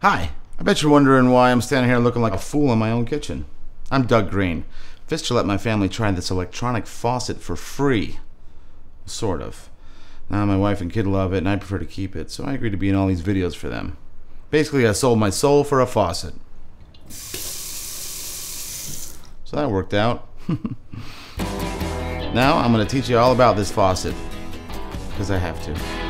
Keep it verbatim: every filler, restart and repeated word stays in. Hi, I bet you're wondering why I'm standing here looking like a fool in my own kitchen. I'm Doug Green. Pfister let my family try this electronic faucet for free. Sort of. Now my wife and kid love it and I prefer to keep it, so I agreed to be in all these videos for them. Basically, I sold my soul for a faucet. So that worked out. Now I'm going to teach you all about this faucet. Because I have to.